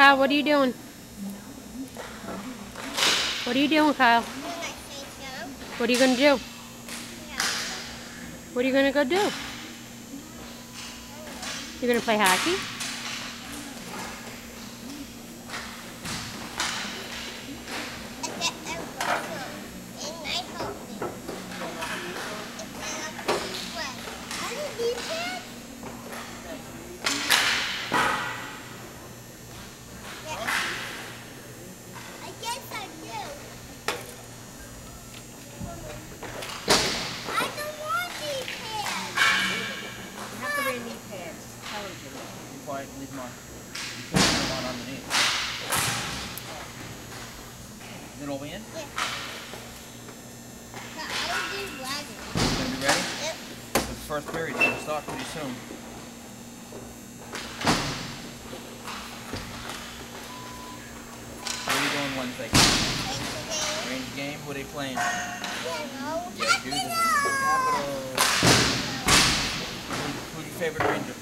Kyle, what are you doing? What are you doing, Kyle? What are you going to do? What are you going to go do? You're going to play hockey? Leave them on. You put them on underneath. Is it all in? Yeah. Gonna be ready? Yep. The first period's gonna start pretty soon. What are you doing Wednesday? Range game. What are they playing? Who's your favorite Ranger?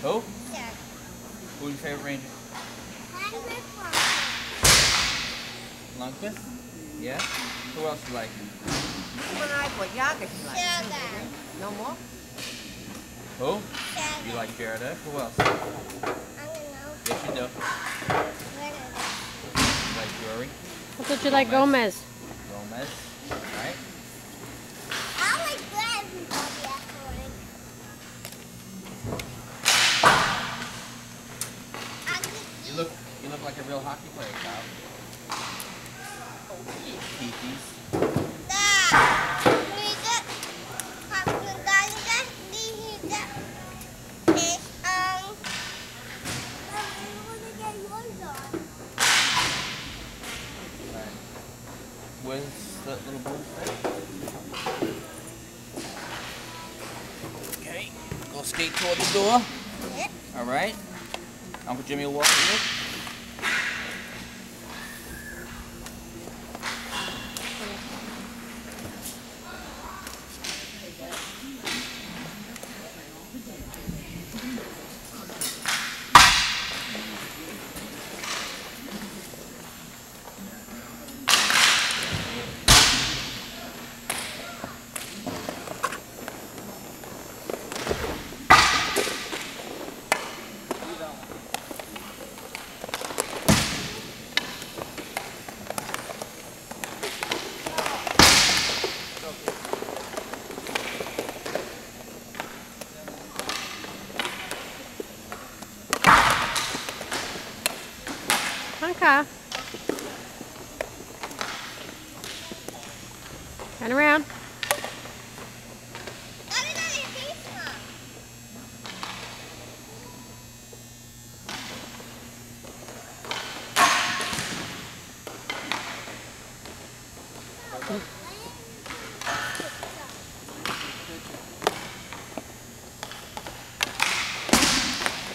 Who? Yeah. Who's your favorite Ranger? Lungfish? Yeah? Who else do you like? When I put Yaga, she likes. No more? Who? Jared. You like Jared, eh? Who else? I don't know. Yes, you do. You like Drury? I thought you like Gomez. Gomez? Alright. I like everybody else. You look like a real hockey player, Kyle. Where's that little blue thing? Okay, go skate toward the door. All right. Uncle Jimmy will walk with you. Kyle. Turn around.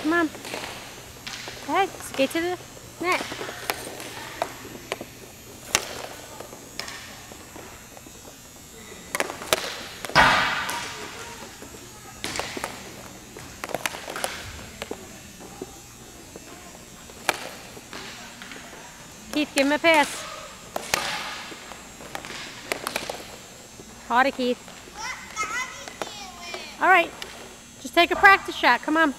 Come on. Go ahead, skate to the net. Keith, give him a pass. Hard to Keith. All right, just take a practice shot. Come on.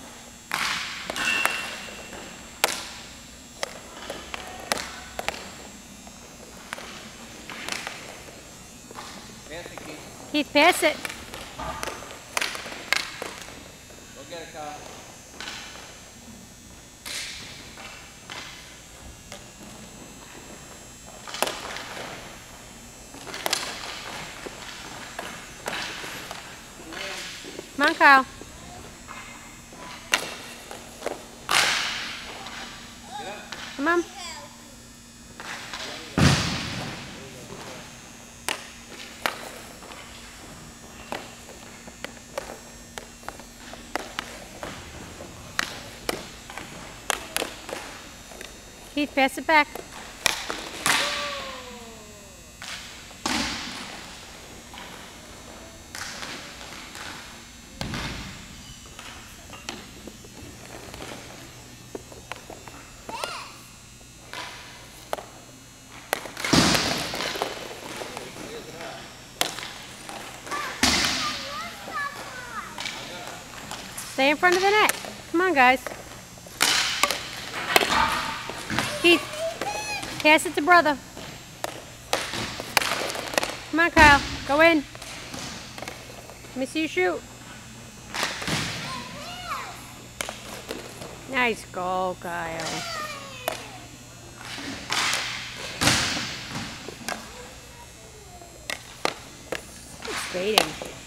Keith, pass it. Go get it, Kyle. Come on, Kyle. Come on. Keith, pass it back. Stay in front of the net. Come on, guys. Keith, pass it to brother. Come on, Kyle. Go in. Let me see you shoot. Nice goal, Kyle. It's skating.